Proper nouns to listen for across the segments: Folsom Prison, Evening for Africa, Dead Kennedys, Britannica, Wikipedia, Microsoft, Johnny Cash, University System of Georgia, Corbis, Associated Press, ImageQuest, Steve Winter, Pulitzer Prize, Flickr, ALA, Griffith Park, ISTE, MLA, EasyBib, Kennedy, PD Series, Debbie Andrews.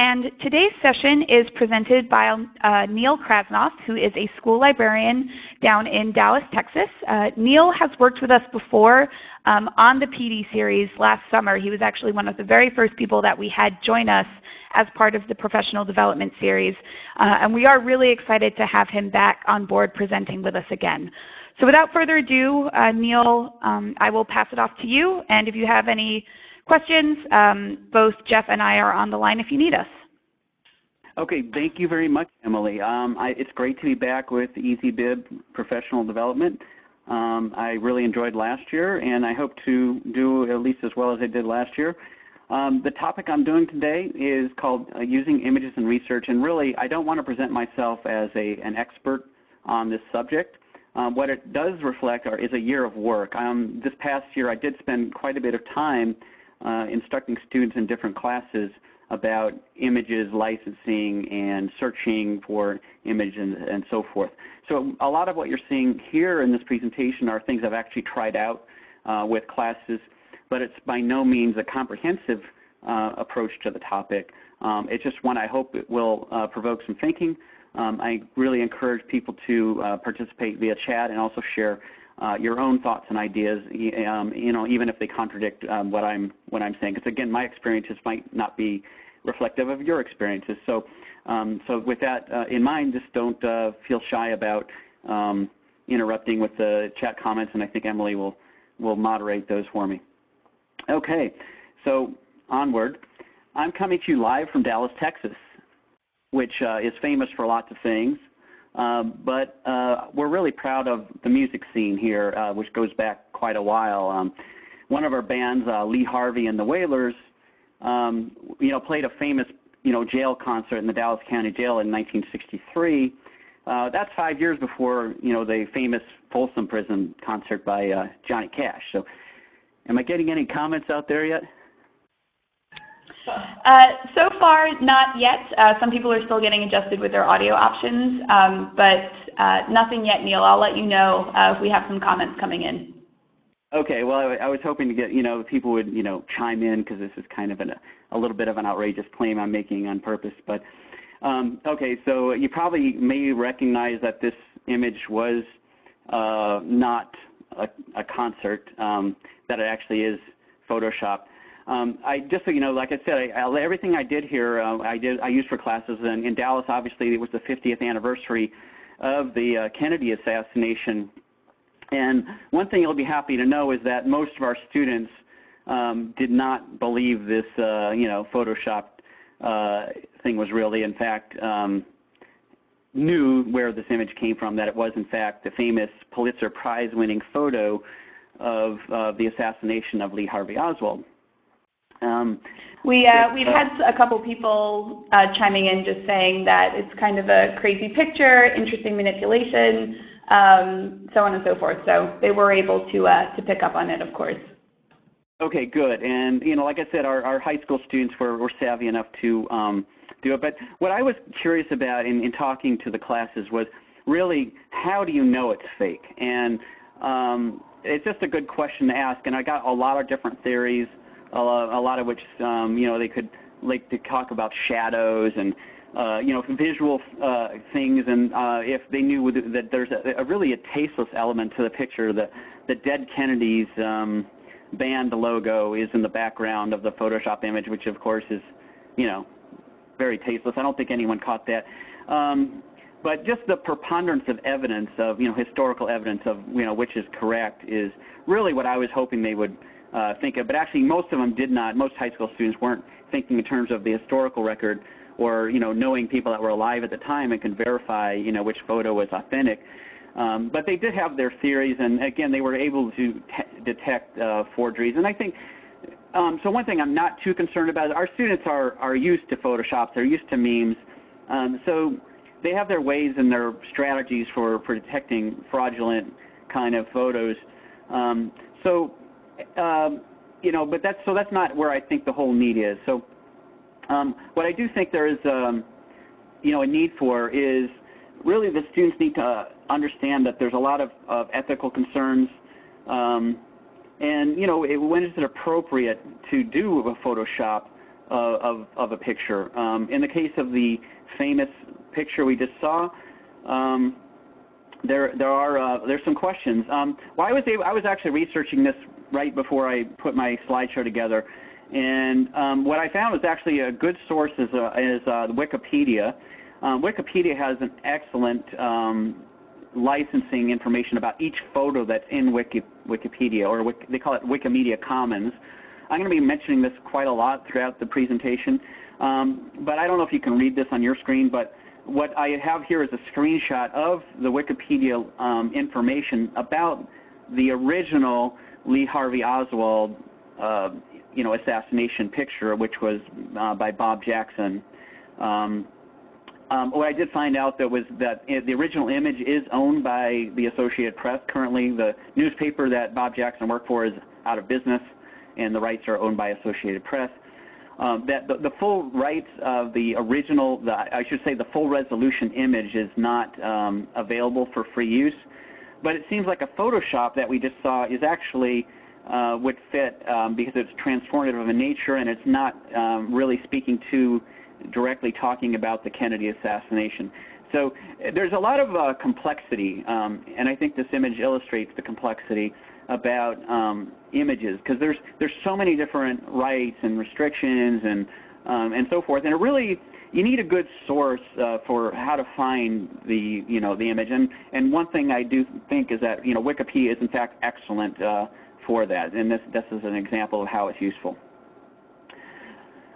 And today's session is presented by Neil Krasnoff, who is a school librarian down in Dallas, Texas. Neil has worked with us before on the PD series last summer. He was actually one of the very first people that we had join us as part of the professional development series. And we are really excited to have him back on board presenting with us again. So without further ado, Neil, I will pass it off to you. And if you have any questions, both Jeff and I are on the line if you need us. Okay, thank you very much, Emily. It's great to be back with EasyBib Professional Development. I really enjoyed last year, and I hope to do at least as well as I did last year. The topic I'm doing today is called Using Images in Research, and really I don't want to present myself as an expert on this subject. What it does reflect is a year of work. This past year I did spend quite a bit of time instructing students in different classes about images, licensing, and searching for images and so forth. So a lot of what you're seeing here in this presentation are things I've actually tried out with classes, but it's by no means a comprehensive approach to the topic. It's just one I hope it will provoke some thinking. I really encourage people to participate via chat and also share your own thoughts and ideas, you know, even if they contradict what I'm saying. Because again, my experiences might not be reflective of your experiences. So, with that in mind, just don't feel shy about interrupting with the chat comments, and I think Emily will moderate those for me. Okay, so onward. I'm coming to you live from Dallas, Texas, which is famous for lots of things. But we're really proud of the music scene here, which goes back quite a while. One of our bands, Lee Harvey and the Wailers, you know, played a famous, you know, jail concert in the Dallas County Jail in 1963. That's 5 years before, you know, the famous Folsom Prison concert by Johnny Cash. So, am I getting any comments out there yet? So far, not yet. Some people are still getting adjusted with their audio options, but nothing yet, Neil. I'll let you know if we have some comments coming in. Okay. Well, I was hoping to get, you know, people would, you know, chime in, because this is kind of a little bit of an outrageous claim I'm making on purpose. But okay, so you probably may recognize that this image was not a concert, that it actually is Photoshop. I just, you know, like I said, everything I did here, I used for classes. And in Dallas, obviously, it was the 50th anniversary of the Kennedy assassination. And one thing you'll be happy to know is that most of our students did not believe this, you know, Photoshop thing was really, in fact, knew where this image came from, that it was, in fact, the famous Pulitzer Prize-winning photo of the assassination of Lee Harvey Oswald. We've had a couple people chiming in just saying that it's kind of a crazy picture, interesting manipulation, so on and so forth. So they were able to pick up on it, of course. Okay, good. And, you know, like I said, our high school students were savvy enough to do it. But what I was curious about in talking to the classes was really, how do you know it's fake? And it's just a good question to ask. And I got a lot of different theories. A lot of which, you know, they could like to talk about shadows and, you know, visual things, and if they knew that there's really a tasteless element to the picture. The Dead Kennedys band logo is in the background of the Photoshop image, which of course is, you know, very tasteless. I don't think anyone caught that. But just the preponderance of evidence of, you know, historical evidence of, you know, which is correct is really what I was hoping they would think of. But actually most of them did not. Most high school students weren't thinking in terms of the historical record or, you know, knowing people that were alive at the time and could verify, you know, which photo was authentic. But they did have their theories, and again, they were able to detect forgeries. And I think, so one thing I'm not too concerned about is our students are used to Photoshop, they're used to memes. So they have their ways and their strategies for detecting fraudulent kind of photos. You know, but that's not where I think the whole need is. So what I do think there is, you know, a need for is really the students need to understand that there's a lot of ethical concerns, and, you know, when is it appropriate to do a Photoshop of a picture. In the case of the famous picture we just saw, there's some questions. Well, I was actually researching this right before I put my slideshow together, and what I found was actually a good source is Wikipedia. Wikipedia has an excellent licensing information about each photo that's in Wikipedia, or they call it Wikimedia Commons. I'm going to be mentioning this quite a lot throughout the presentation, but I don't know if you can read this on your screen, but what I have here is a screenshot of the Wikipedia information about the original Lee Harvey Oswald assassination picture, which was by Bob Jackson. What I did find out that was that the original image is owned by the Associated Press. Currently, the newspaper that Bob Jackson worked for is out of business, and the rights are owned by Associated Press. That the full rights of the original, I should say the full resolution image is not available for free use. But it seems like a Photoshop that we just saw is actually would fit because it's transformative in nature, and it's not really speaking to directly talking about the Kennedy assassination. So there's a lot of complexity, and I think this image illustrates the complexity about images, because there's so many different rights and restrictions and so forth, and it really, you need a good source for how to find the the image. And one thing I do think is that Wikipedia is in fact excellent for that, and this is an example of how it's useful.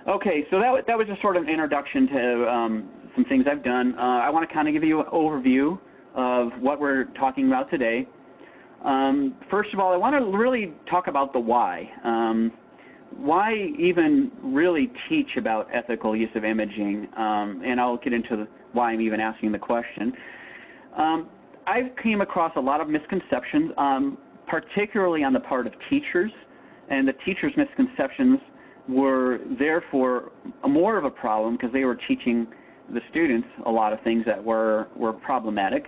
Okay, so that was just sort of an introduction to some things I've done. I want to kind of give you an overview of what we're talking about today. First of all, I want to really talk about the why. Why even really teach about ethical use of imaging? And I'll get into why I'm even asking the question. I've came across a lot of misconceptions, particularly on the part of teachers, and the teachers' misconceptions were therefore more of a problem because they were teaching the students a lot of things that were problematic.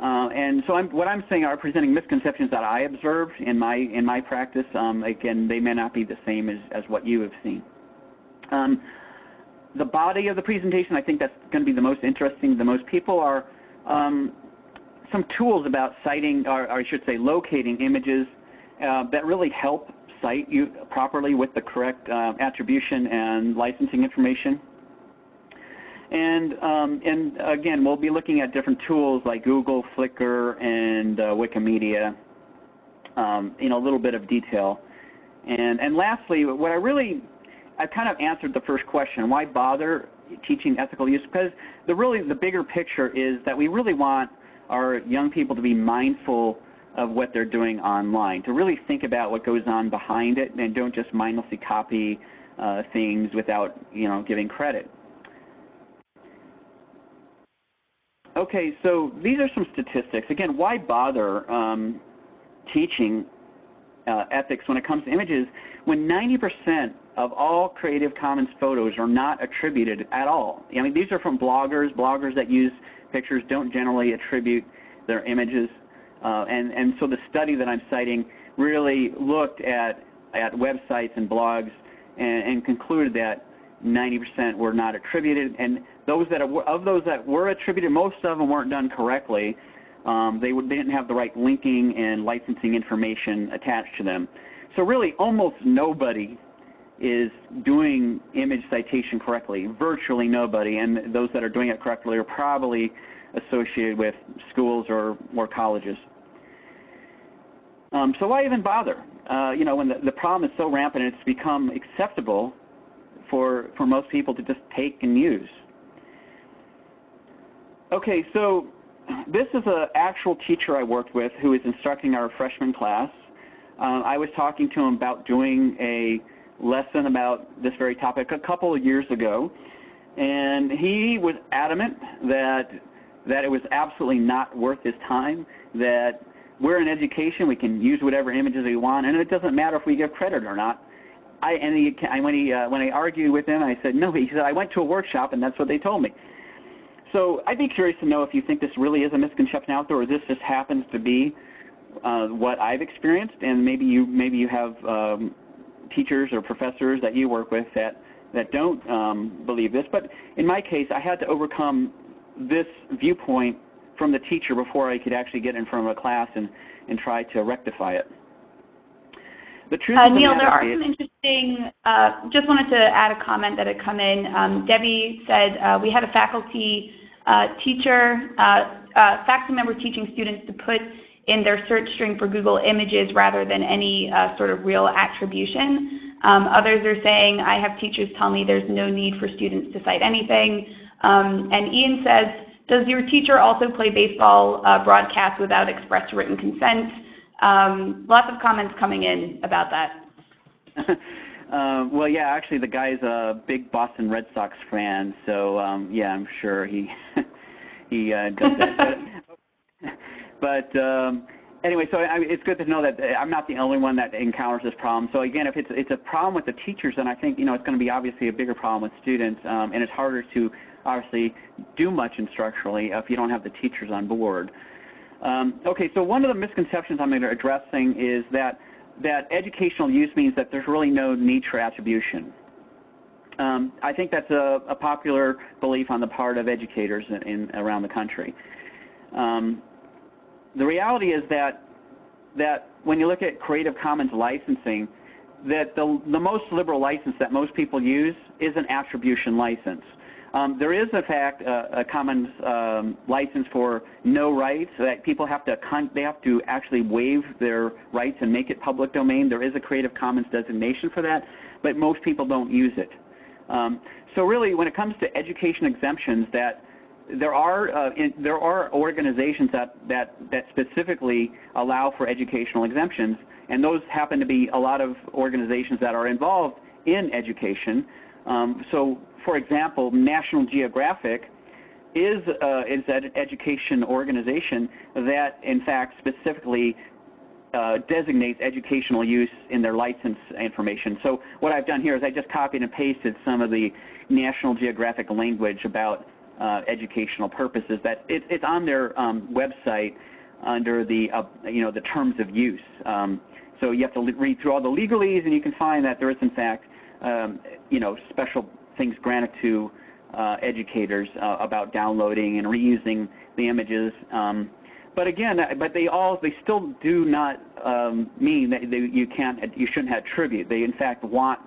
And so what I'm saying are presenting misconceptions that I observed in my practice. Again, they may not be the same as what you have seen. The body of the presentation, I think that's going to be the most interesting to most people, are some tools about citing, or I should say locating images that really help cite you properly with the correct attribution and licensing information. And again, we'll be looking at different tools like Google, Flickr, and Wikimedia in a little bit of detail. And lastly, what I kind of answered the first question: why bother teaching ethical use? Because the bigger picture is that we really want our young people to be mindful of what they're doing online, to really think about what goes on behind it, and don't just mindlessly copy things without giving credit. Okay, so these are some statistics. Again, why bother teaching ethics when it comes to images when 90% of all Creative Commons photos are not attributed at all? I mean, these are from bloggers. Bloggers that use pictures don't generally attribute their images. And so the study that I'm citing really looked at websites and blogs and concluded that 90% were not attributed, and of those that were attributed, most of them weren't done correctly. They didn't have the right linking and licensing information attached to them. So really almost nobody is doing image citation correctly, virtually nobody, and those that are doing it correctly are probably associated with schools or colleges. So why even bother? When the problem is so rampant, it's become acceptable for most people to just take and use. Okay, so this is an actual teacher I worked with who is instructing our freshman class. I was talking to him about doing a lesson about this very topic a couple of years ago, and he was adamant that it was absolutely not worth his time, that we're in education, we can use whatever images we want, and it doesn't matter if we give credit or not. When I argued with him, I said, no, he said, I went to a workshop and that's what they told me. So I'd be curious to know if you think this really is a misconception out there, or this just happens to be what I've experienced, and maybe you have teachers or professors that you work with that that don't believe this, but in my case, I had to overcome this viewpoint from the teacher before I could actually get in front of a class and try to rectify it. The truth is, Neil, there are some interesting, just wanted to add a comment that had come in. Debbie said, we had a faculty faculty member teaching students to put in their search string for Google Images rather than any sort of real attribution. Others are saying, I have teachers tell me there's no need for students to cite anything. And Ian says, does your teacher also play baseball broadcasts without express written consent? Lots of comments coming in about that. Well, yeah, actually the guy's a big Boston Red Sox fan, so yeah, I'm sure he he does that. But anyway, so it's good to know that I'm not the only one that encounters this problem. So again, if it's a problem with the teachers, then I think it's going to be obviously a bigger problem with students, and it's harder to obviously do much instructionally if you don't have the teachers on board. Okay, so one of the misconceptions I'm going to addressing is that educational use means that there's really no need for attribution. I think that's a popular belief on the part of educators around the country. The reality is that when you look at Creative Commons licensing, that the most liberal license that most people use is an attribution license. There is, in fact, a Commons license for no rights, so that people have to actually waive their rights and make it public domain. There is a Creative Commons designation for that, but most people don't use it. So really, when it comes to education exemptions, that there are organizations that specifically allow for educational exemptions, and those happen to be a lot of organizations that are involved in education. So, for example, National Geographic is an education organization that, in fact, specifically designates educational use in their license information. So what I've done here is I just copied and pasted some of the National Geographic language about educational purposes. That it's on their website under the the terms of use. So you have to read through all the legalese, and you can find that there is, in fact, special things granted to educators about downloading and reusing the images, but they still do not mean that you shouldn't attribute. They in fact want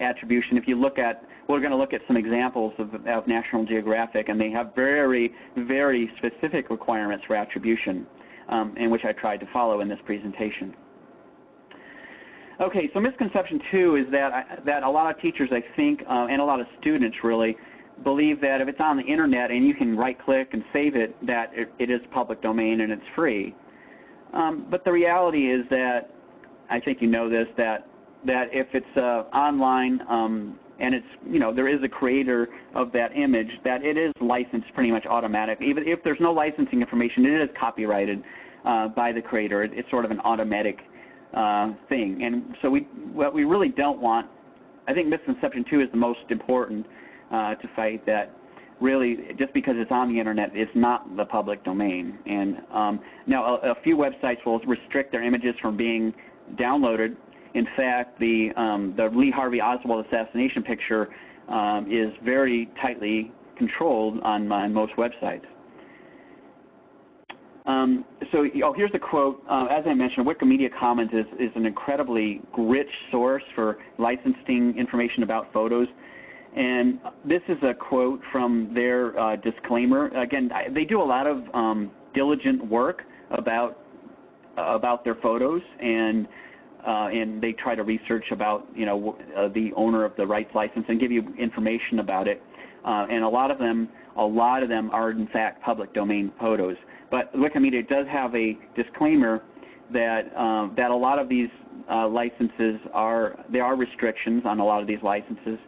attribution. If you look at, we're going to look at some examples of National Geographic, and they have very, very specific requirements for attribution, in which I tried to follow in this presentation. Okay, so misconception two is that a lot of teachers, I think, and a lot of students really, believe that if it's on the internet and you can right-click and save it, that it is public domain and it's free. But the reality is that, I think you know this, that if it's online and it's, there is a creator of that image, that it is licensed pretty much automatically. Even if there's no licensing information, it is copyrighted by the creator. It's sort of an automatic thing. And so what we really don't want, I think misconception two is the most important to fight, that really just because it's on the internet, it's not the public domain. And now a few websites will restrict their images from being downloaded. In fact, the Lee Harvey Oswald assassination picture is very tightly controlled on most websites. So here's a quote. As I mentioned, Wikimedia Commons is an incredibly rich source for licensing information about photos. And this is a quote from their disclaimer. Again, they do a lot of diligent work about their photos, and they try to research about the owner of the rights license and give you information about it. And a lot of them are in fact public domain photos. But Wikimedia does have a disclaimer that a lot of these licenses there are restrictions on a lot of these licenses,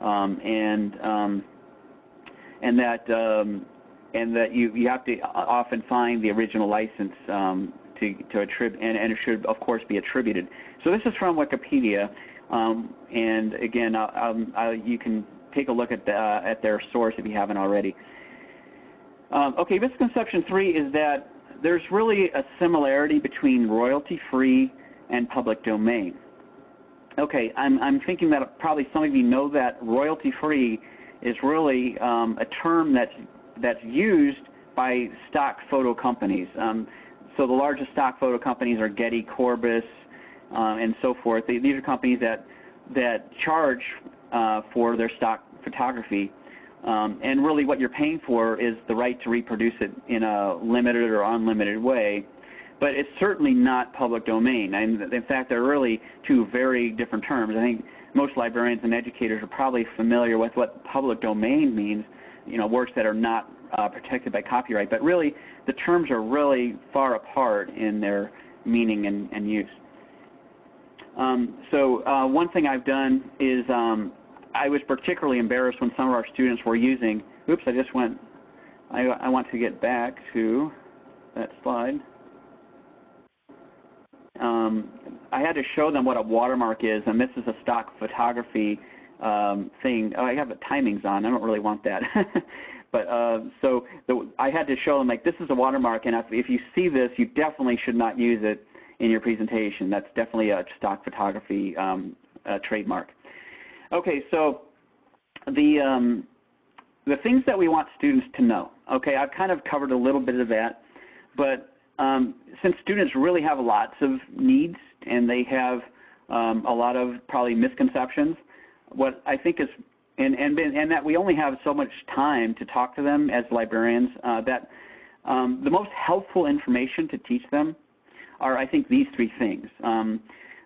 and that you have to often find the original license to attribute, and it should of course be attributed. So this is from Wikipedia, and again you can take a look at their source if you haven't already. Okay, misconception three is that there's really a similarity between royalty-free and public domain. Okay, I'm thinking that probably some of you know that royalty-free is really a term that's used by stock photo companies. So the largest stock photo companies are Getty, Corbis, and so forth. These are companies that charge for their stock photography, and really what you're paying for is the right to reproduce it in a limited or unlimited way. But it's certainly not public domain. And in fact, they're really two very different terms. I think most librarians and educators are probably familiar with what public domain means, you know, works that are not protected by copyright. But really, the terms are really far apart in their meaning and use. One thing I've done is I was particularly embarrassed when some of our students were using, oops, I just went, I want to get back to that slide. I had to show them what a watermark is, and this is a stock photography thing. Oh, I have the timings on. I don't really want that. But I had to show them, like, this is a watermark, and if you see this, you definitely should not use it in your presentation. That's definitely a stock photography trademark. Okay, so the things that we want students to know. Okay, I've kind of covered a little bit of that, but since students really have lots of needs and they have a lot of probably misconceptions, what I think is, and that we only have so much time to talk to them as librarians, that the most helpful information to teach them are, I think, these three things.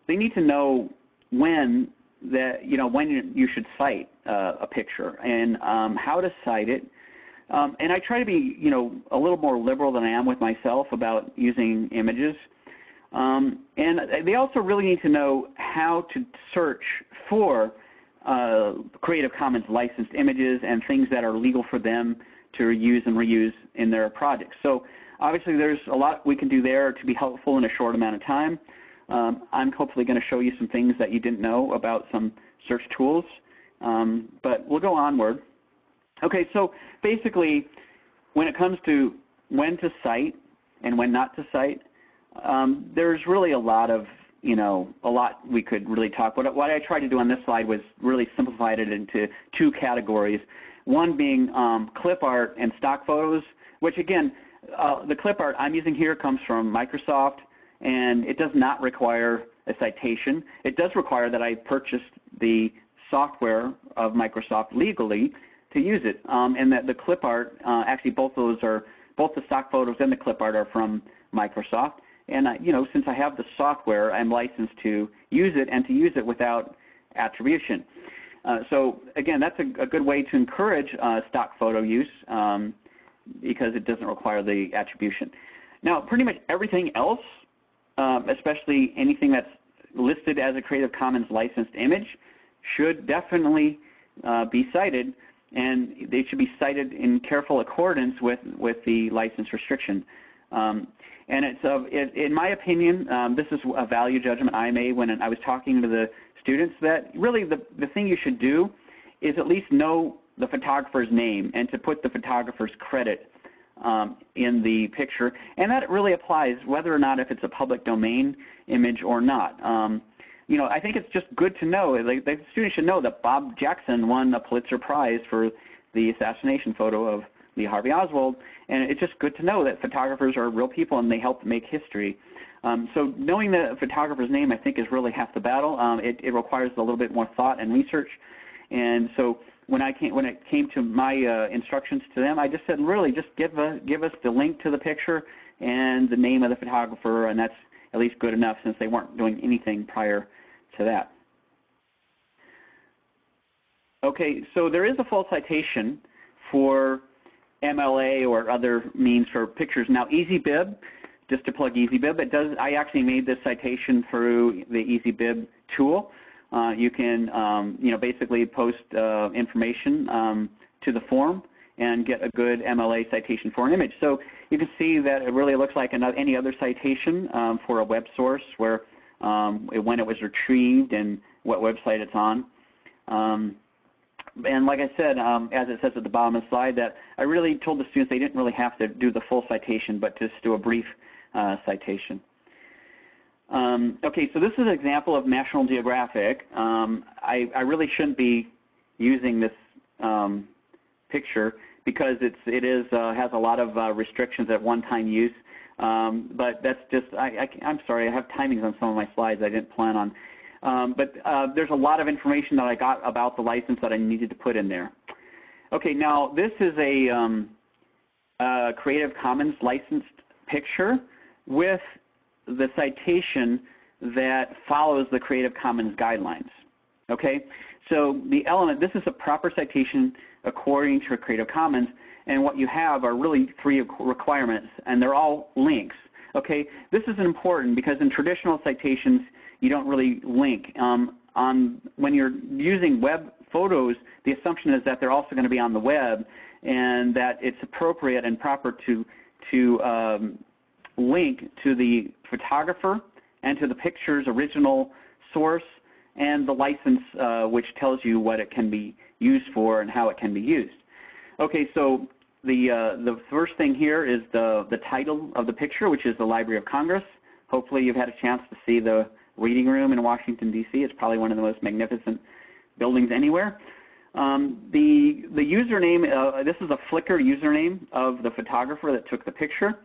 They need to know when you should cite a picture and how to cite it. And I try to be, you know, a little more liberal than I am with myself about using images. And they also really need to know how to search for Creative Commons licensed images and things that are legal for them to use and reuse in their projects. So obviously there's a lot we can do there to be helpful in a short amount of time. I'm hopefully going to show you some things that you didn't know about some search tools, but we'll go onward. Okay, so basically, when it comes to when to cite and when not to cite, there's really a lot we could really talk about. What I tried to do on this slide was really simplified it into two categories, one being clip art and stock photos, which again, the clip art I'm using here comes from Microsoft, and it does not require a citation. It does require that I purchased the software of Microsoft legally to use it, and that the clip art, actually both the stock photos and the clip art are from Microsoft. And since I have the software, I'm licensed to use it and to use it without attribution. So again, that's a good way to encourage stock photo use because it doesn't require the attribution. Now, pretty much everything else, especially anything that's listed as a Creative Commons licensed image, should definitely be cited. And they should be cited in careful accordance with the license restriction. And it's in my opinion, this is a value judgment I made when I was talking to the students, that really the thing you should do is at least know the photographer's name and to put the photographer's credit in the picture. And that really applies whether or not if it's a public domain image or not. I think it's just good to know, like, the students should know that Bob Jackson won the Pulitzer Prize for the assassination photo of Lee Harvey Oswald, and it's just good to know that photographers are real people and they help make history. So knowing the photographer's name, I think, is really half the battle. It requires a little bit more thought and research, and so when it came to my instructions to them, I just said, really, just give us the link to the picture and the name of the photographer, and that's at least good enough since they weren't doing anything prior to that. Okay, so there is a full citation for MLA or other means for pictures. Now, EasyBib, just to plug EasyBib, I actually made this citation through the EasyBib tool. You can, basically post information to the form and get a good MLA citation for an image. So you can see that it really looks like any other citation for a web source where when it was retrieved and what website it's on. And like I said, as it says at the bottom of the slide, that I really told the students they didn't really have to do the full citation, but just do a brief citation. Okay, so this is an example of National Geographic. I really shouldn't be using this picture because it has a lot of restrictions at one-time use. But that's just, I'm sorry, I have timings on some of my slides I didn't plan on. There's a lot of information that I got about the license that I needed to put in there. Okay, now this is a Creative Commons licensed picture with the citation that follows the Creative Commons guidelines. Okay, so the element, this is a proper citation according to Creative Commons, and what you have are really three requirements, and they're all links. Okay, this is important because in traditional citations, you don't really link. When you're using web photos, the assumption is that they're also going to be on the web, and that it's appropriate and proper to link to the photographer and to the picture's original source and the license, which tells you what it can be used for and how it can be used. Okay, so the first thing here is the title of the picture, which is the Library of Congress. Hopefully you've had a chance to see the Reading Room in Washington, D.C. It's probably one of the most magnificent buildings anywhere. The username, this is a Flickr username of the photographer that took the picture.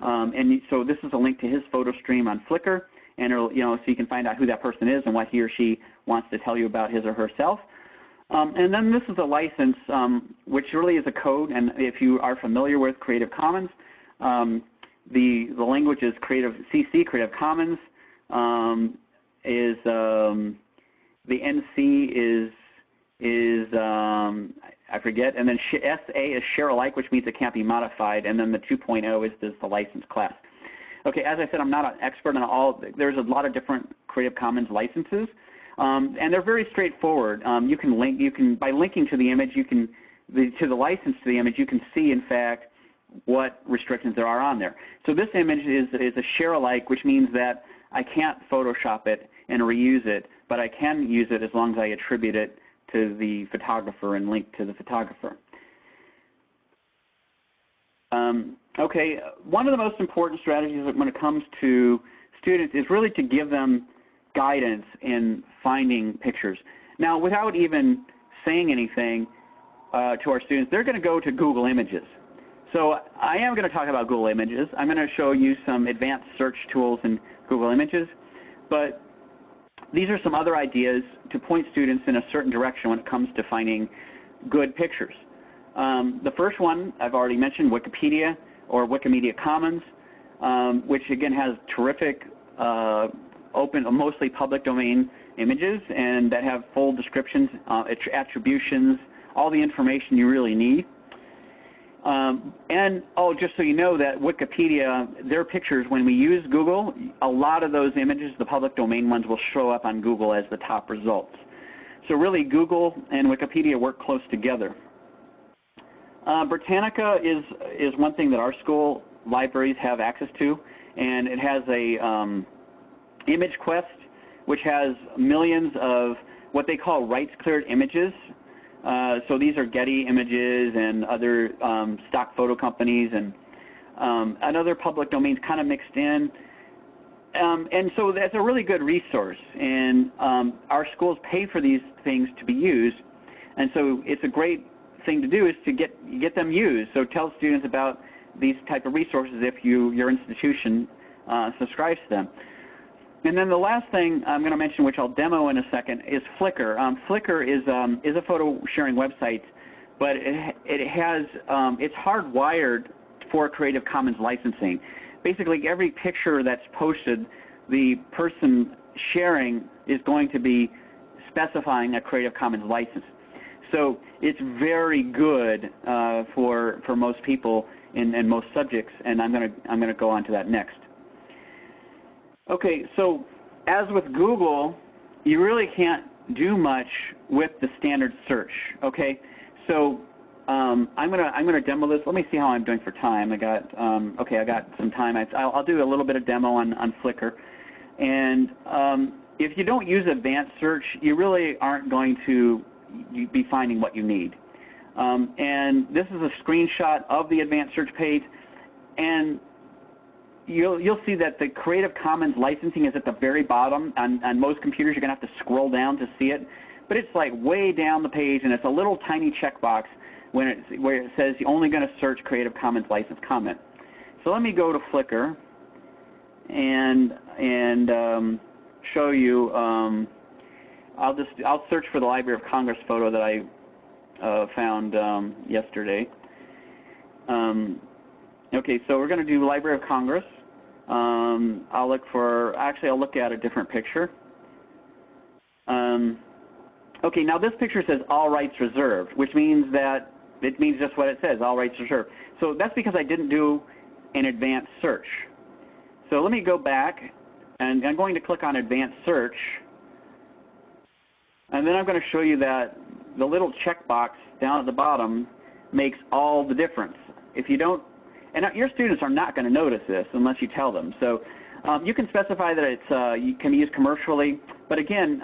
And so this is a link to his photo stream on Flickr, and it'll, so you can find out who that person is and what he or she wants to tell you about his or herself. And then this is a license, which really is a code, and if you are familiar with Creative Commons, the language is CC Creative Commons, the NC is I forget, and then SA is share alike, which means it can't be modified, and then the 2.0 is the license class. Okay, as I said, I'm not an expert on all, there's a lot of different Creative Commons licenses, and they're very straightforward. You can link, by linking to the image, to the license to the image, you can see, in fact, what restrictions there are on there. So this image is a share alike, which means that I can't Photoshop it and reuse it, but I can use it as long as I attribute it to the photographer and link to the photographer. Okay, one of the most important strategies when it comes to students is really to give them guidance in finding pictures. Now, without even saying anything to our students, they're going to go to Google Images. So I am going to talk about Google Images. I'm going to show you some advanced search tools in Google Images, but these are some other ideas to point students in a certain direction when it comes to finding good pictures. The first one I've already mentioned, Wikipedia or Wikimedia Commons, which again has terrific open, mostly public domain images, and that have full descriptions, attributions, all the information you really need. And just so you know that Wikipedia, their pictures, when we use Google, a lot of those images, the public domain ones, will show up on Google as the top results. So really Google and Wikipedia work close together. Britannica is one thing that our school libraries have access to, and it has a ImageQuest, which has millions of what they call rights-cleared images. So these are Getty images and other stock photo companies and other public domains kind of mixed in. And so that's a really good resource, and our schools pay for these things to be used, and so it's a great thing to do is to get them used. So tell students about these type of resources if your institution subscribes to them. And then the last thing I'm going to mention, which I'll demo in a second, is Flickr. Flickr is a photo sharing website, but it's hardwired for Creative Commons licensing. Basically, every picture that's posted, the person sharing is going to be specifying a Creative Commons license. So it's very good for most people and most subjects, and I'm going to go on to that next. Okay, so as with Google, you really can't do much with the standard search. Okay, so I'm gonna demo this. Let me see how I'm doing for time. I got okay, I got some time. I'll do a little bit of demo on Flickr, and if you don't use advanced search, you really aren't going to be finding what you need. And this is a screenshot of the advanced search page, and You'll see that the Creative Commons licensing is at the very bottom. On most computers, you're going to have to scroll down to see it. But it's like way down the page, and it's a little tiny checkbox where it says you're only going to search Creative Commons license comment. So let me go to Flickr and show you. I'll search for the Library of Congress photo that I found yesterday. Okay, so we're going to do Library of Congress. I'll look for, actually I'll look at a different picture. Okay, now this picture says all rights reserved, which means that it means just what it says, all rights reserved. So that's because I didn't do an advanced search. So let me go back, and I'm going to click on advanced search, and then I'm going to show you that the little checkbox down at the bottom makes all the difference. If you don't, and your students are not going to notice this unless you tell them. So you can specify that it's you can be used commercially, but again,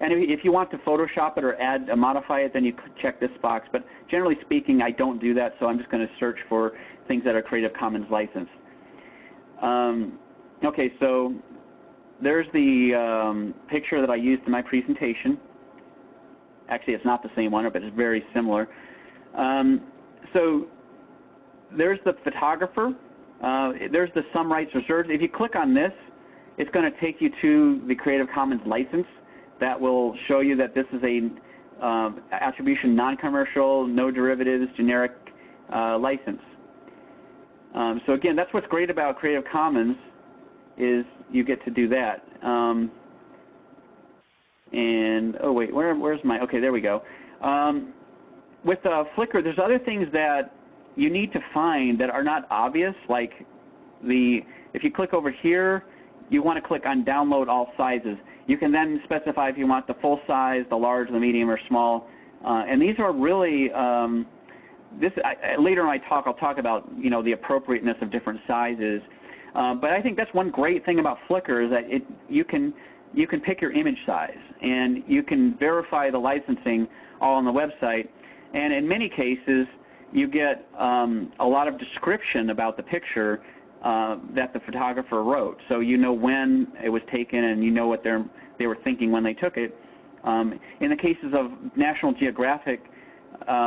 and if you want to Photoshop it or add, modify it, then you check this box. But generally speaking, I don't do that, so I'm just going to search for things that are Creative Commons licensed. Okay, so there's the picture that I used in my presentation. Actually, it's not the same one, but it's very similar. So there's the photographer. There's the some rights reserved. If you click on this, it's going to take you to the Creative Commons license. That will show you that this is a attribution, non-commercial, no derivatives, generic license. So again, that's what's great about Creative Commons is you get to do that. And oh wait, where's my? Okay, there we go. With Flickr, there's other things that you need to find that are not obvious, like if you click over here, you want to click on download all sizes. You can then specify if you want the full size, the large, the medium, or small. And these are really, later in my talk I'll talk about, you know, the appropriateness of different sizes. But I think that's one great thing about Flickr is that you can pick your image size, and you can verify the licensing all on the website. And in many cases, you get a lot of description about the picture that the photographer wrote. So you know when it was taken, and you know what they were thinking when they took it. In the cases of National Geographic,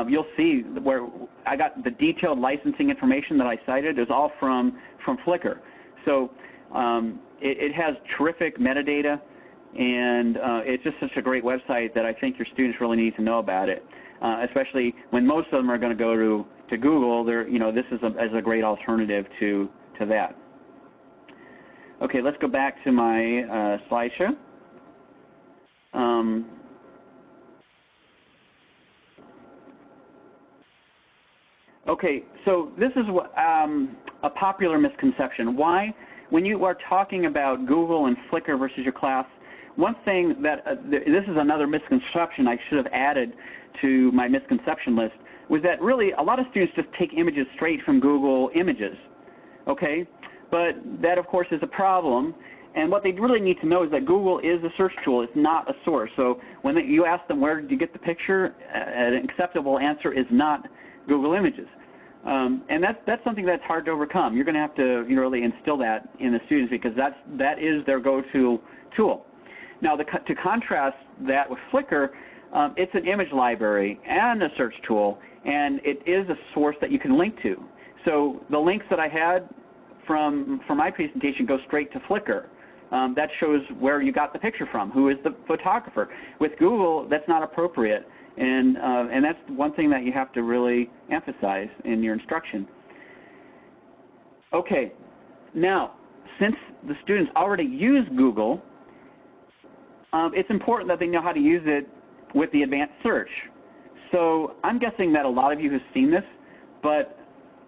you'll see where I got the detailed licensing information that I cited is all from Flickr. So it has terrific metadata, and it's just such a great website that I think your students really need to know about it. Especially when most of them are going to go to Google, this is a great alternative to that. Okay, let's go back to my slideshow. Okay, so this is a popular misconception. Why? When you are talking about Google and Flickr versus your class, one thing that this is another misconception I should have added to my misconception list was that really a lot of students just take images straight from Google Images, okay? But that, of course, is a problem. And what they really need to know is that Google is a search tool. It's not a source. So when you ask them where did you get the picture, an acceptable answer is not Google Images. And that's something that's hard to overcome. You're going to have to really instill that in the students because that is their go-to tool. Now, to contrast that with Flickr, it's an image library and a search tool, and it is a source that you can link to. So the links that I had from my presentation go straight to Flickr. That shows where you got the picture from, who is the photographer. With Google, that's not appropriate, and that's one thing that you have to really emphasize in your instruction. Okay, now, since the students already use Google, it's important that they know how to use it with the advanced search. So I'm guessing that a lot of you have seen this, but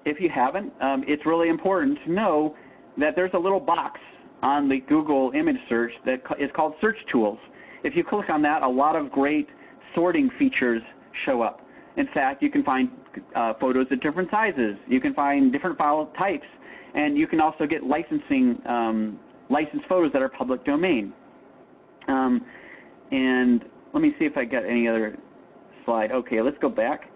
if you haven't, it's really important to know that there's a little box on the Google image search that is called Search Tools. If you click on that, a lot of great sorting features show up. In fact, you can find photos of different sizes. You can find different file types, and you can also get licensed photos that are public domain. And let me see if I got any other slide. Okay, let's go back.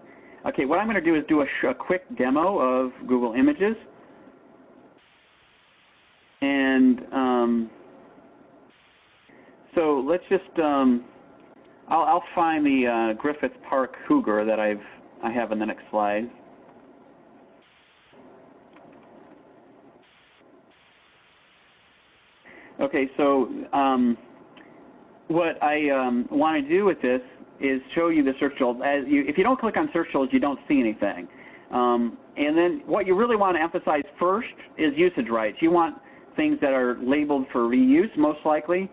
Okay, what I'm going to do is do a quick demo of Google Images. And so let's just, I'll find the Griffith Park cougar that I have in the next slide. Okay, so what I want to do with this is show you the search results. If you don't click on search results, you don't see anything. And then what you really want to emphasize first is usage rights. You want things that are labeled for reuse, most likely.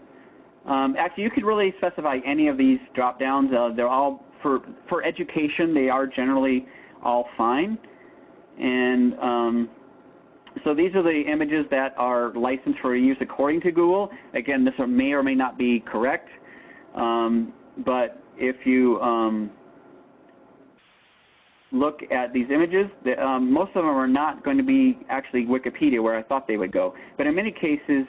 Actually, you could really specify any of these drop downs. They're all for education. They are generally all fine. And so these are the images that are licensed for use according to Google. Again, this may or may not be correct, but if you look at these images, most of them are not going to be actually Wikipedia, where I thought they would go. But in many cases,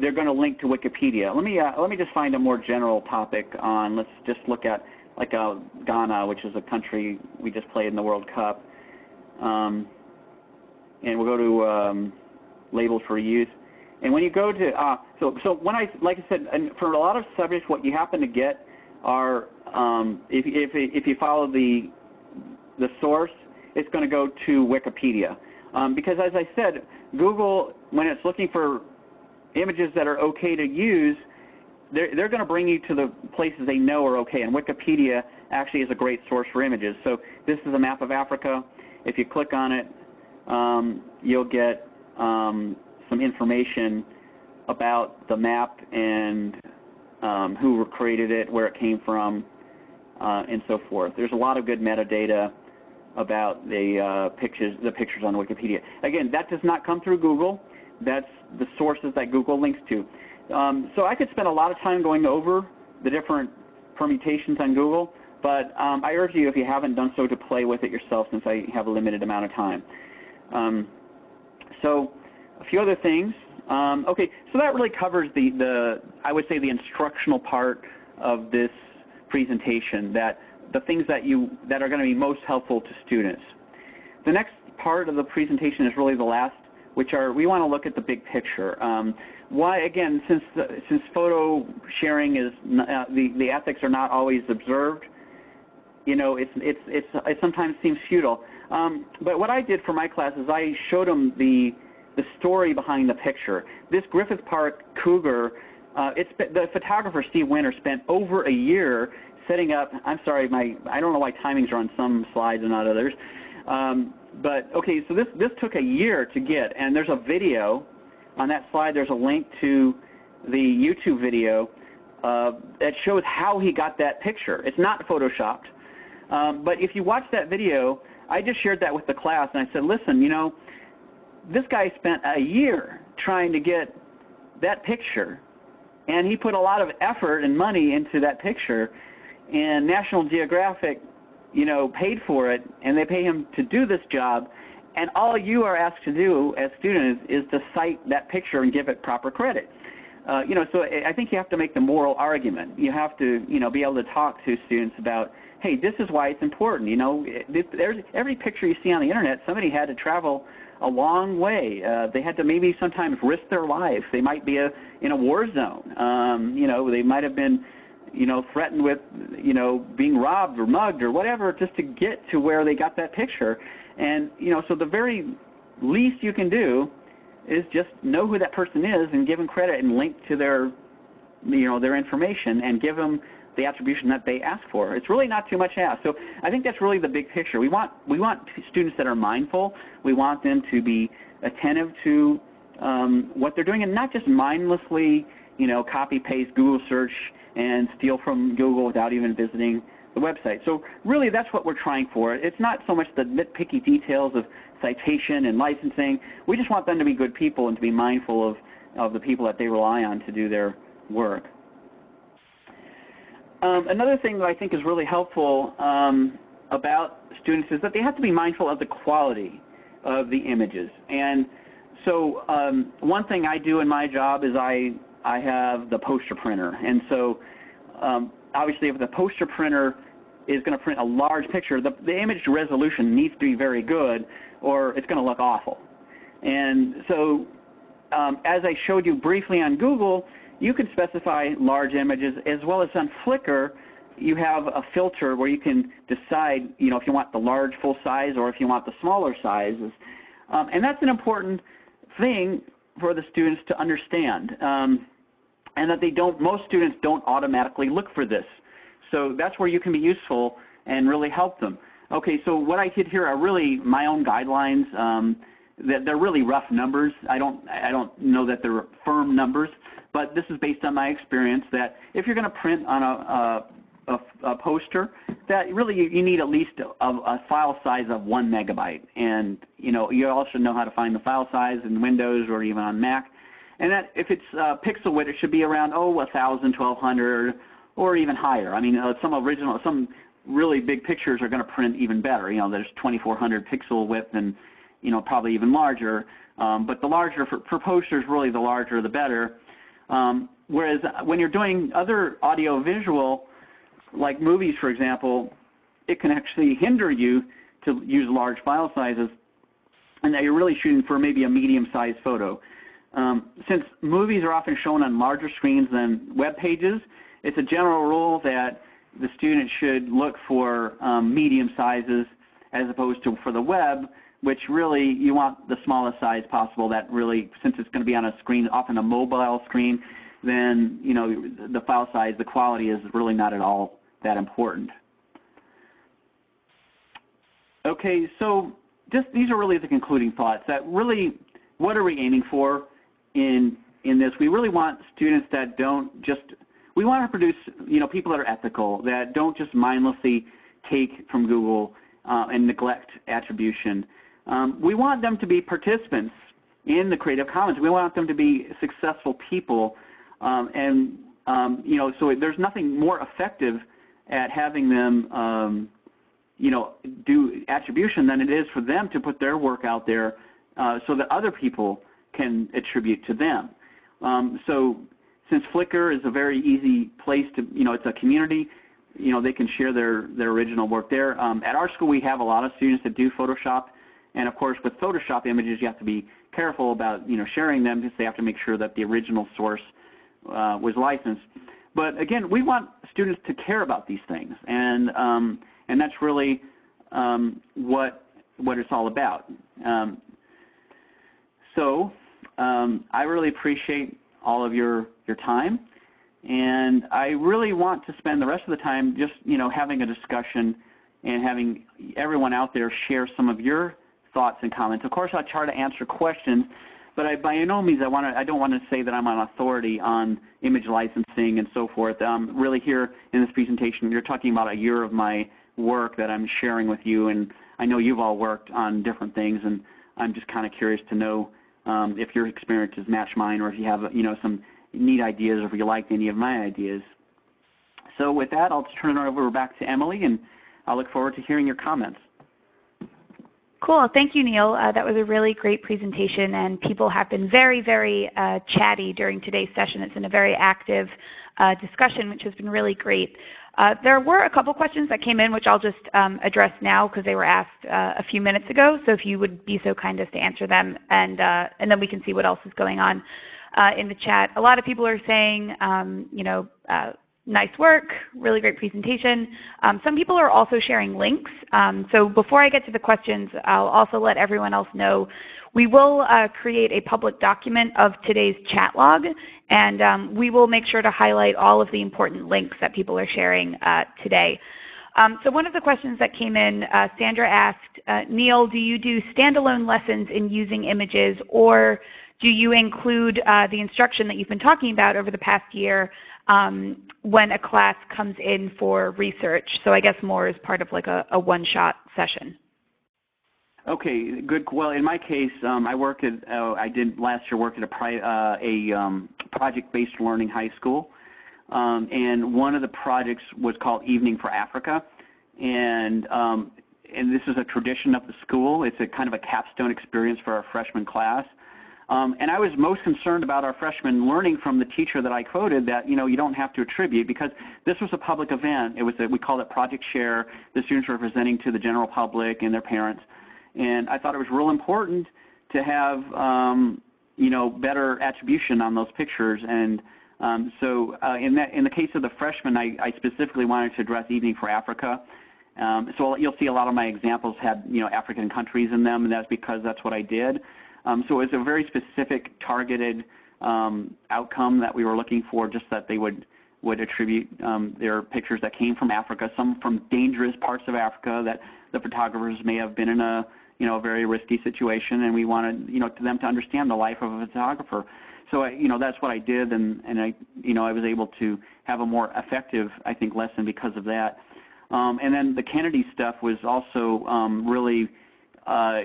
they're going to link to Wikipedia. Let me just find a more general topic on. Let's just look at like Ghana, which is a country we just played in the World Cup. And we'll go to label for use. And when you go to so when like I said, and for a lot of subjects, what you happen to get are if you follow the source, it's going to go to Wikipedia, because as I said, Google, when it's looking for images that are okay to use, they're going to bring you to the places they know are okay, and Wikipedia actually is a great source for images. So this is a map of Africa. If you click on it, you'll get some information about the map and who created it, where it came from, and so forth. There's a lot of good metadata about the pictures on Wikipedia. Again, that does not come through Google. That's the sources that Google links to. So I could spend a lot of time going over the different permutations on Google, but I urge you, if you haven't done so, to play with it yourself, since I have a limited amount of time. So a few other things. Okay, so that really covers the I would say the instructional part of this presentation, that the things that are going to be most helpful to students. The next part of the presentation is really the last, which are we want to look at the big picture. Why, again, since photo sharing is the ethics are not always observed, you know, it sometimes seems futile. But what I did for my class is I showed them the story behind the picture. This Griffith Park cougar, the photographer Steve Winter spent over a year setting up. I'm sorry, I don't know why timings are on some slides and not others. But okay, so this took a year to get, and there's a video on that slide. There's a link to the YouTube video that shows how he got that picture. It's not photoshopped, but if you watch that video. I just shared that with the class, and I said, listen, you know, this guy spent a year trying to get that picture, and he put a lot of effort and money into that picture, and National Geographic, you know, paid for it, and they pay him to do this job, and all you are asked to do as students is to cite that picture and give it proper credit. You know, so I think you have to make the moral argument. You have to, you know, be able to talk to students about, hey, this is why it's important. You know, every picture you see on the internet, somebody had to travel a long way. They had to maybe sometimes risk their life. They might be in a war zone. You know, they might have been, you know, threatened with, you know, being robbed or mugged or whatever, just to get to where they got that picture. And you know, so the very least you can do is just know who that person is and give them credit and link to their, you know, their information and give them the attribution that they ask for. It's really not too much asked. So I think that's really the big picture. We want students that are mindful. We want them to be attentive to what they're doing and not just mindlessly, you know, copy paste Google search and steal from Google without even visiting the website. So really that's what we're trying for. It's not so much the nitpicky details of citation and licensing. We just want them to be good people and to be mindful of the people that they rely on to do their work. Another thing that I think is really helpful about students is that they have to be mindful of the quality of the images. And so one thing I do in my job is I have the poster printer. And so obviously if the poster printer is going to print a large picture, the image resolution needs to be very good or it's going to look awful. And so as I showed you briefly on Google, you can specify large images, as well as on Flickr, you have a filter where you can decide, you know, if you want the large full size or if you want the smaller sizes. And that's an important thing for the students to understand, and that they don't, most students don't automatically look for this. So that's where you can be useful and really help them. Okay, so what I did here are really my own guidelines. They're really rough numbers. I don't know that they're firm numbers, but this is based on my experience that if you're going to print on a poster, that really you need at least a file size of 1 megabyte, and you know you also know how to find the file size in Windows or even on Mac, and that if it's pixel width, it should be around 1,000, 1,200, or even higher. I mean, some really big pictures are going to print even better. You know, there's 2,400 pixel width and you know probably even larger. But the larger for posters, really the larger the better. Whereas when you're doing other audio-visual, like movies, for example, it can actually hinder you to use large file sizes, and that you're really shooting for maybe a medium-sized photo. Since movies are often shown on larger screens than web pages, it's a general rule that the student should look for medium sizes as opposed to for the web, which really you want the smallest size possible. That really, since it's going to be on a screen, often a mobile screen, then you know the file size, the quality is really not at all that important. Okay, so just these are really the concluding thoughts that really what are we aiming for in this? We really want students that don't just, we want to produce, you know, people that are ethical, that don't just mindlessly take from Google and neglect attribution. We want them to be participants in the Creative Commons. We want them to be successful people, you know, so there's nothing more effective at having them, you know, do attribution than it is for them to put their work out there so that other people can attribute to them. So since Flickr is a very easy place to, you know, it's a community, you know, they can share their original work there. At our school we have a lot of students that do Photoshop, and of course with Photoshop images you have to be careful about, you know, sharing them because they have to make sure that the original source was licensed. But again, we want students to care about these things, and that's really what it's all about. I really appreciate all of your time, and I really want to spend the rest of the time just, you know, having a discussion and having everyone out there share some of your thoughts and comments. Of course, I'll try to answer questions, but by no means I don't want to say that I'm an authority on image licensing and so forth. Really here in this presentation, you're talking about a year of my work that I'm sharing with you, and I know you've all worked on different things, and I'm just kind of curious to know if your experiences match mine, or if you have, you know, some neat ideas, or if you liked any of my ideas. So with that, I'll turn it over back to Emily, and I look forward to hearing your comments. Cool. Thank you, Neil. That was a really great presentation, and people have been very, very chatty during today's session. It's been a very active discussion, which has been really great. There were a couple questions that came in, which I'll just address now because they were asked a few minutes ago. So if you would be so kind as to answer them, and then we can see what else is going on in the chat. A lot of people are saying, you know, nice work, really great presentation. Some people are also sharing links. So before I get to the questions, I'll also let everyone else know we will create a public document of today's chat log, and we will make sure to highlight all of the important links that people are sharing today. So one of the questions that came in, Sandra asked, Neil, do you do standalone lessons in using images, or do you include the instruction that you've been talking about over the past year when a class comes in for research? So I guess more as part of like a one-shot session. Okay, good. Well, in my case, I did last year work at a project-based learning high school, and one of the projects was called Evening for Africa, and this is a tradition of the school. It's a kind of a capstone experience for our freshman class. And I was most concerned about our freshmen learning from the teacher that I quoted that, you know, you don't have to attribute, because this was a public event. It was we called it Project Share. The students were presenting to the general public and their parents, and I thought it was real important to have you know, better attribution on those pictures. And in the case of the freshmen, I specifically wanted to address Evening for Africa. So you'll see a lot of my examples had, you know, African countries in them, and that's because that's what I did. So it's a very specific, targeted outcome that we were looking for, just that they would attribute their pictures that came from Africa, some from dangerous parts of Africa that the photographers may have been in a, you know, a very risky situation, and we wanted, you know, to them to understand the life of a photographer. So, you know, that's what I did, and I, you know, I was able to have a more effective, I think, lesson because of that. And then the Kennedy stuff was also really,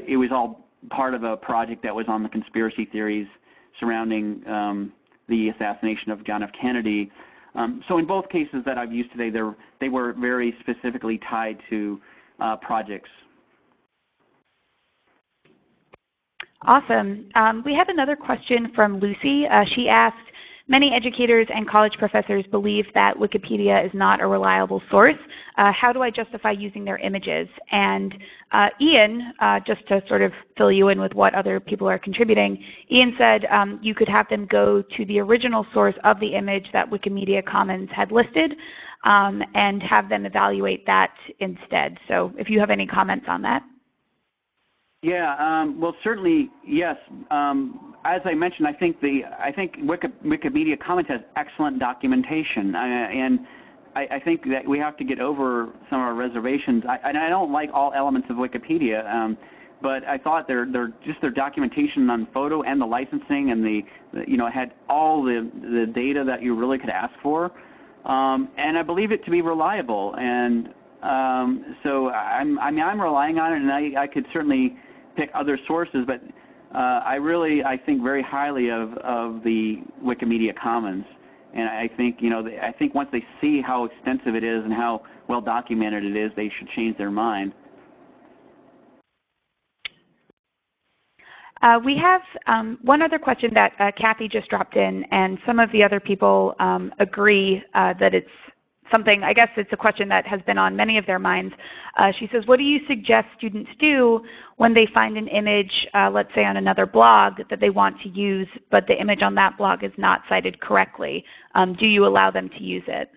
it was all part of a project that was on the conspiracy theories surrounding the assassination of John F. Kennedy. So in both cases that I've used today, they were very specifically tied to projects. Awesome. We have another question from Lucy. She asked, many educators and college professors believe that Wikipedia is not a reliable source. How do I justify using their images? And Ian, just to sort of fill you in with what other people are contributing, Ian said you could have them go to the original source of the image that Wikimedia Commons had listed and have them evaluate that instead. So if you have any comments on that. Yeah, well, certainly, yes. As I mentioned, I think Wikimedia Commons has excellent documentation, and I think that we have to get over some of our reservations. And I don't like all elements of Wikipedia, but I thought their documentation on photo and the licensing and the you know, it had all the data that you really could ask for, and I believe it to be reliable. And so I'm relying on it, and I could certainly pick other sources, but I think very highly of the Wikimedia Commons, and I think, you know, I think once they see how extensive it is and how well documented it is, they should change their mind. We have one other question that Kathy just dropped in, and some of the other people agree that it's something, I guess it's a question that has been on many of their minds. She says, what do you suggest students do when they find an image, let's say on another blog, that they want to use, but the image on that blog is not cited correctly? Do you allow them to use it?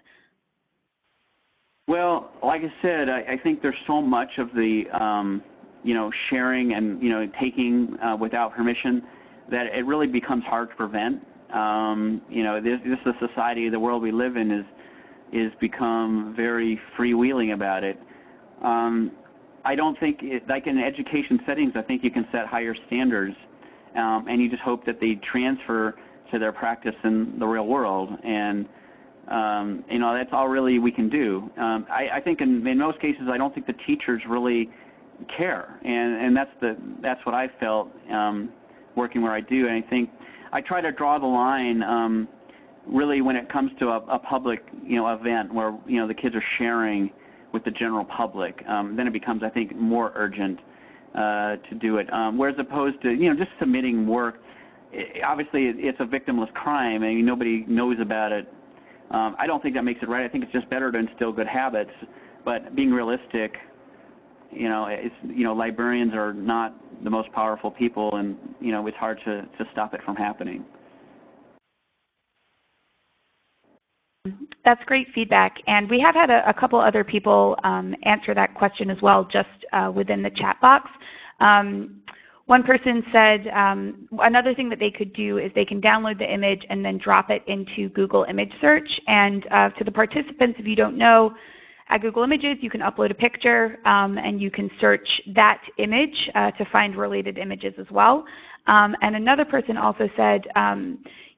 Well, like I said, I think there's so much of the, you know, sharing and, you know, taking without permission that it really becomes hard to prevent. You know, this is the society, the world we live in is become very freewheeling about it. I don't think, like in education settings, I think you can set higher standards, and you just hope that they transfer to their practice in the real world. And you know, that's all really we can do. I think in most cases, I don't think the teachers really care, and that's what I felt working where I do. And I think I try to draw the line. Really, when it comes to a public, you know, event where, you know, the kids are sharing with the general public, then it becomes, I think, more urgent to do it. Whereas opposed to, you know, just submitting work, obviously it's a victimless crime and nobody knows about it. I don't think that makes it right. I think it's just better to instill good habits. But being realistic, you know, it's, you know, librarians are not the most powerful people, and, you know, it's hard to stop it from happening. That's great feedback, and we have had a couple other people answer that question as well, just within the chat box. One person said another thing that they could do is they can download the image and then drop it into Google image search. And to the participants, if you don't know, at Google Images, you can upload a picture and you can search that image to find related images as well. And another person also said,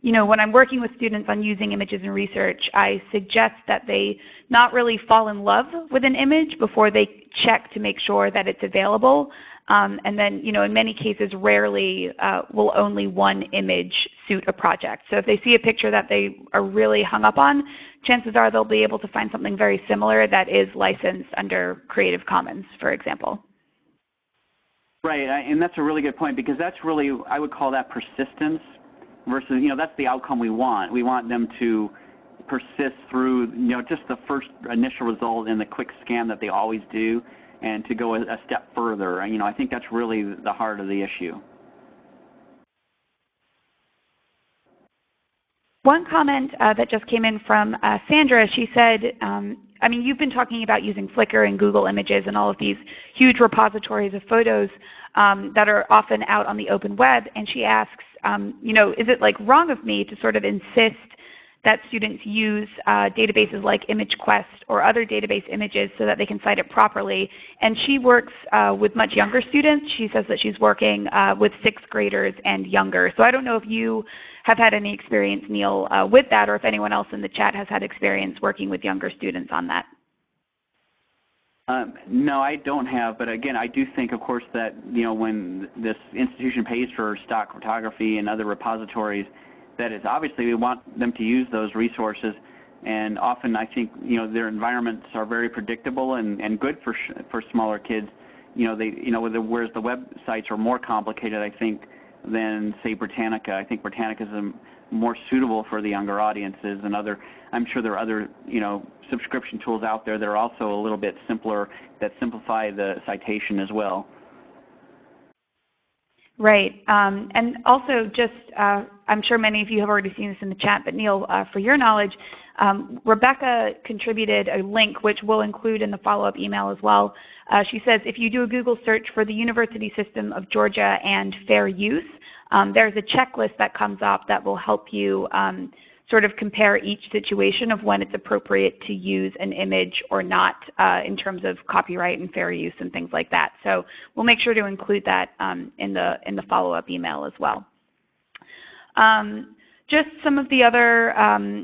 you know, when I'm working with students on using images in research, I suggest that they not really fall in love with an image before they check to make sure that it's available. And then, you know, in many cases, rarely will only one image suit a project. So if they see a picture that they are really hung up on, chances are they'll be able to find something very similar that is licensed under Creative Commons, for example. Right, and that's a really good point, because that's really, I would call that persistence versus, you know, that's the outcome we want. We want them to persist through, you know, just the first initial result and the quick scan that they always do, and to go a step further. You know, I think that's really the heart of the issue. One comment that just came in from Sandra, she said, I mean, you've been talking about using Flickr and Google Images and all of these huge repositories of photos that are often out on the open web, and she asks, you know, is it like wrong of me to sort of insist that students use databases like ImageQuest or other database images so that they can cite it properly? And she works with much younger students. She says that she's working with 6th graders and younger. So I don't know if you have had any experience, Neil, with that, or if anyone else in the chat has had experience working with younger students on that. No, I don't have, but again, I do think, of course, that, you know, when this institution pays for stock photography and other repositories, that is obviously we want them to use those resources, and often I think, you know, their environments are very predictable and good for smaller kids. You know, whereas the websites are more complicated, I think, than say Britannica. I think Britannica is more suitable for the younger audiences, and other, I'm sure there are other, you know, subscription tools out there that are also a little bit simpler, that simplify the citation as well. Right, and also just, I'm sure many of you have already seen this in the chat, but Neil, for your knowledge, Rebecca contributed a link which we'll include in the follow-up email as well. She says, if you do a Google search for the University System of Georgia and fair use, there's a checklist that comes up that will help you sort of compare each situation of when it's appropriate to use an image or not in terms of copyright and fair use and things like that. So we'll make sure to include that in the follow-up email as well. Just some of the other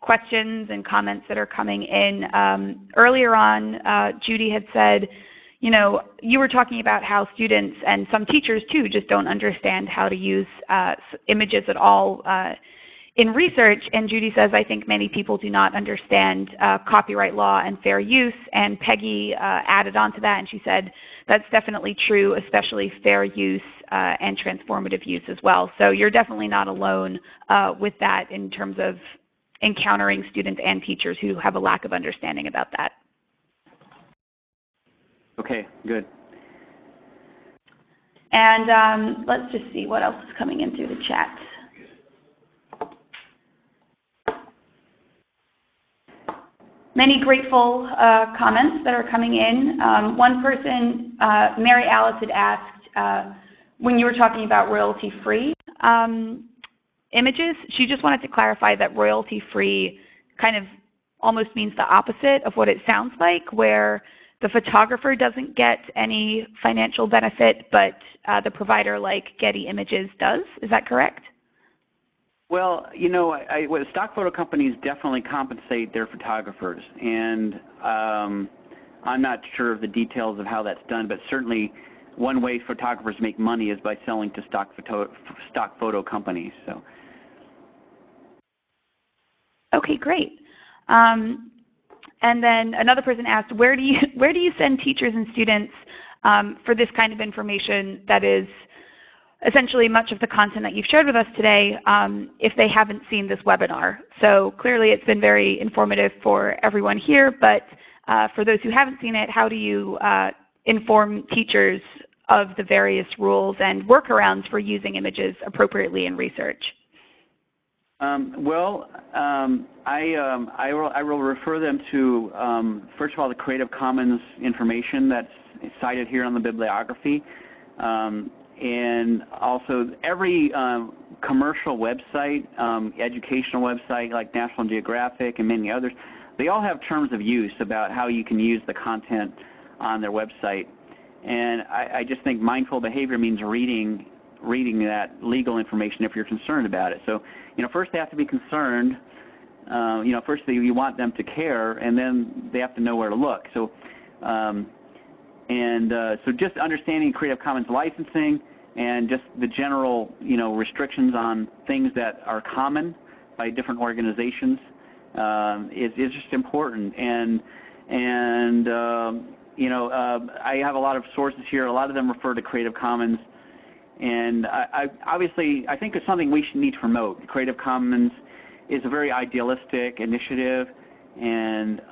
questions and comments that are coming in. Earlier on, Judy had said, you know, you were talking about how students and some teachers too just don't understand how to use images at all in research, and Judy says, I think many people do not understand copyright law and fair use, and Peggy added on to that, and she said, that's definitely true, especially fair use and transformative use as well. So you're definitely not alone with that in terms of encountering students and teachers who have a lack of understanding about that. Okay, good. And let's just see what else is coming in through the chat. Many grateful comments that are coming in. One person, Mary Alice, had asked, when you were talking about royalty-free images, she just wanted to clarify that royalty-free kind of almost means the opposite of what it sounds like, where the photographer doesn't get any financial benefit, but the provider like Getty Images does. Is that correct? Well, you know, well, stock photo companies definitely compensate their photographers, and I'm not sure of the details of how that's done, but certainly one way photographers make money is by selling to stock photo companies. So. Okay, great. And then another person asked, where do you send teachers and students for this kind of information that is essentially much of the content that you've shared with us today if they haven't seen this webinar? So clearly it's been very informative for everyone here, but for those who haven't seen it, how do you inform teachers of the various rules and workarounds for using images appropriately in research? I will refer them to, first of all, the Creative Commons information that's cited here on the bibliography. And also every commercial website, educational website like National Geographic and many others, they all have terms of use about how you can use the content on their website. And I just think mindful behavior means reading that legal information if you're concerned about it. So, you know, first they have to be concerned. You know, first you want them to care, and then they have to know where to look. So, so just understanding Creative Commons licensing and just the general, you know, restrictions on things that are common by different organizations is just important. And you know, I have a lot of sources here. A lot of them refer to Creative Commons, and I think it's something we should need to promote. Creative Commons is a very idealistic initiative, and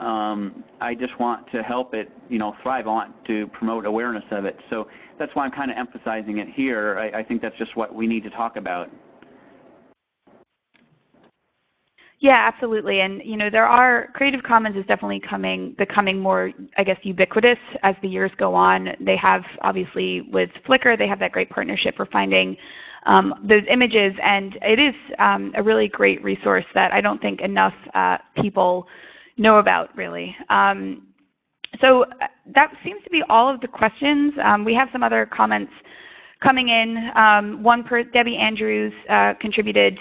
I just want to help it, you know, thrive. I want to promote awareness of it. So that's why I'm kind of emphasizing it here. I think that's just what we need to talk about. Yeah, absolutely. And you know, there are, Creative Commons is definitely becoming more, I guess, ubiquitous as the years go on. They have, obviously, with Flickr, they have that great partnership for finding those images, and it is a really great resource that I don't think enough people know about, really. So that seems to be all of the questions. We have some other comments coming in. Debbie Andrews contributed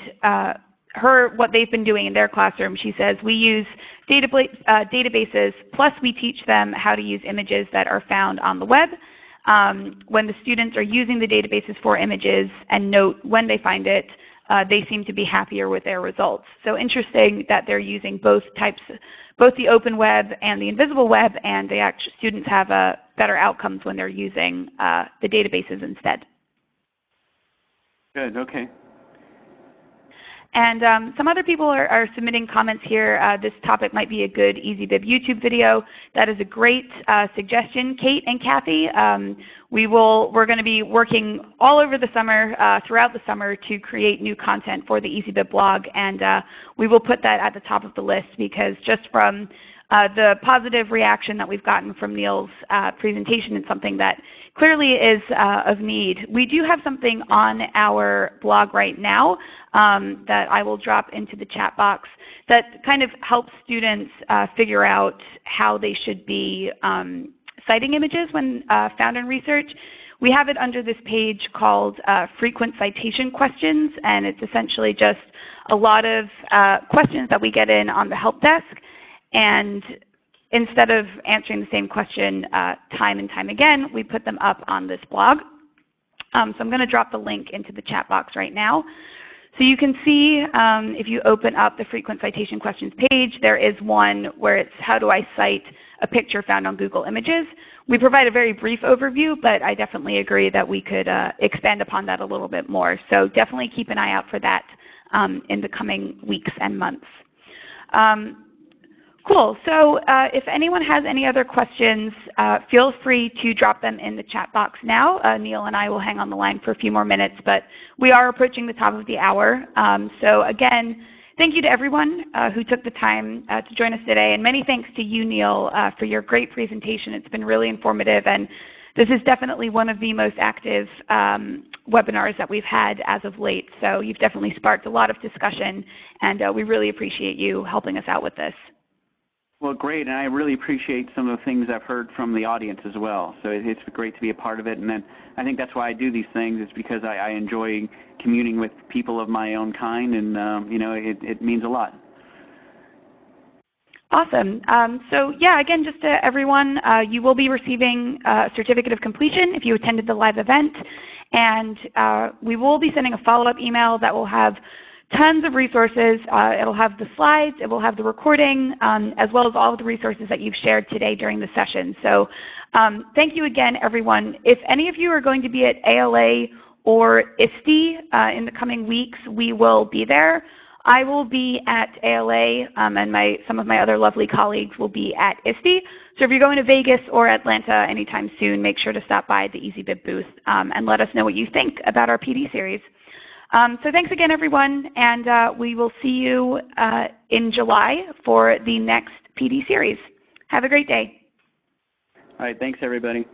what they've been doing in their classroom. She says, we use databases, plus we teach them how to use images that are found on the web. When the students are using the databases for images and note when they find it, they seem to be happier with their results. So interesting that they're using both types, both the open web and the invisible web, and the students have better outcomes when they're using the databases instead. Good, okay. And some other people are submitting comments here. This topic might be a good EasyBib YouTube video. That is a great suggestion, Kate and Kathy. We're going to be working all over the summer, throughout the summer, to create new content for the EasyBib blog, and we will put that at the top of the list, because just from the positive reaction that we've gotten from Neil's presentation is something that clearly is of need. We do have something on our blog right now that I will drop into the chat box that kind of helps students figure out how they should be citing images when found in research. We have it under this page called Frequent Citation Questions, and it's essentially just a lot of questions that we get in on the help desk. And instead of answering the same question time and time again, we put them up on this blog. So I'm going to drop the link into the chat box right now. So you can see if you open up the Frequent Citation Questions page, there is one where it's how do I cite a picture found on Google Images. We provide a very brief overview, but I definitely agree that we could expand upon that a little bit more. So definitely keep an eye out for that in the coming weeks and months. Cool. So if anyone has any other questions, feel free to drop them in the chat box now. Neil and I will hang on the line for a few more minutes, but we are approaching the top of the hour. So again, thank you to everyone who took the time to join us today, and many thanks to you, Neil, for your great presentation. It's been really informative, and this is definitely one of the most active webinars that we've had as of late. So you've definitely sparked a lot of discussion, and we really appreciate you helping us out with this. Well, great, and I really appreciate some of the things I've heard from the audience as well. So it's great to be a part of it, and then I think that's why I do these things, is because I enjoy communing with people of my own kind, and you know, it means a lot. Awesome. So yeah, again, just to everyone, you will be receiving a certificate of completion if you attended the live event, and we will be sending a follow-up email that will have tons of resources. It'll have the slides, it will have the recording, as well as all of the resources that you've shared today during the session. So thank you again, everyone. If any of you are going to be at ALA or ISTE in the coming weeks, we will be there. I will be at ALA, and some of my other lovely colleagues will be at ISTE. So if you're going to Vegas or Atlanta anytime soon, make sure to stop by the EasyBib booth and let us know what you think about our PD series. So thanks again, everyone, and we will see you in July for the next PD series. Have a great day. All right, thanks, everybody.